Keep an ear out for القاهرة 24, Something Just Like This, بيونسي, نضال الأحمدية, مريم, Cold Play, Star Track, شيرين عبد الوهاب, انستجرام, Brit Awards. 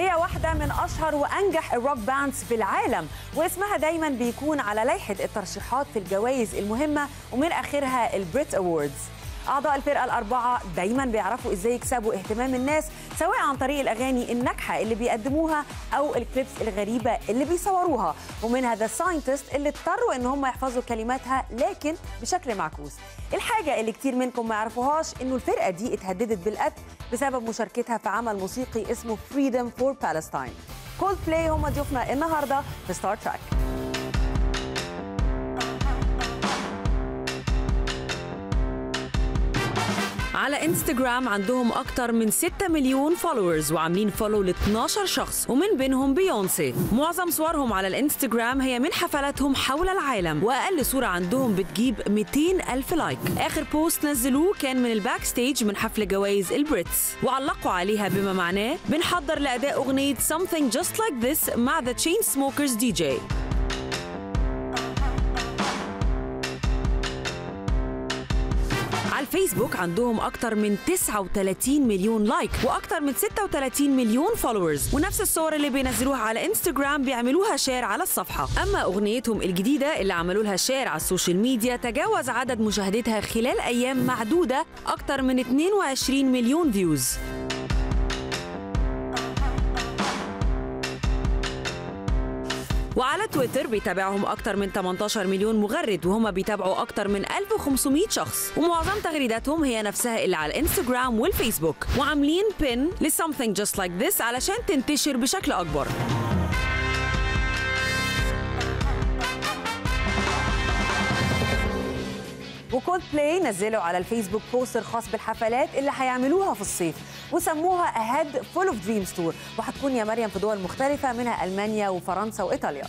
هي واحدة من أشهر وأنجح الروك باندز في العالم، واسمها دايما بيكون على لائحة الترشيحات في الجوائز المهمة ومن آخرها البريت أووردز. أعضاء الفرقة الأربعة دايما بيعرفوا إزاي يكسبوا اهتمام الناس، سواء عن طريق الأغاني الناجحة اللي بيقدموها أو الكليبس الغريبة اللي بيصوروها، ومنها ذا ساينتست اللي اضطروا إن هم يحفظوا كلماتها لكن بشكل معكوس. الحاجة اللي كتير منكم ما يعرفوهاش إنه الفرقة دي اتهددت بالقتل بسبب مشاركتها في عمل موسيقي اسمه فريدم فور بالستاين. كولدبلاي هم ضيوفنا النهارده في ستار تراك. على انستجرام عندهم اكتر من 6 مليون فولورز وعاملين فولو ل 12 شخص ومن بينهم بيونسي. معظم صورهم على الانستجرام هي من حفلاتهم حول العالم، واقل صوره عندهم بتجيب 200,000 لايك. اخر بوست نزلوه كان من الباك ستيج من حفل جوائز البريتس، وعلقوا عليها بما معناه بنحضر لاداء اغنيه Something Just Like This مع The Chainsmokers دي جي. على الفيسبوك عندهم أكتر من 39 مليون لايك وأكتر من 36 مليون فولورز، ونفس الصور اللي بينزلوها على انستجرام بيعملوها شير على الصفحة. أما أغنيتهم الجديدة اللي عملوا لها شير على السوشيال ميديا تجاوز عدد مشاهدتها خلال أيام معدودة أكتر من 22 مليون فيوز. وعلى تويتر بيتابعهم أكتر من 18 مليون مغرد، وهم بيتابعوا أكتر من 1500 شخص، ومعظم تغريداتهم هي نفسها اللي على الانستجرام والفيسبوك، وعاملين بين لسomething just like this علشان تنتشر بشكل أكبر. وكولدبلاي نزلوا على الفيسبوك بوستر خاص بالحفلات اللي هيعملوها في الصيف وسموها Head Full of Dreams Tour، وهتكون يا مريم في دول مختلفة منها ألمانيا وفرنسا وإيطاليا.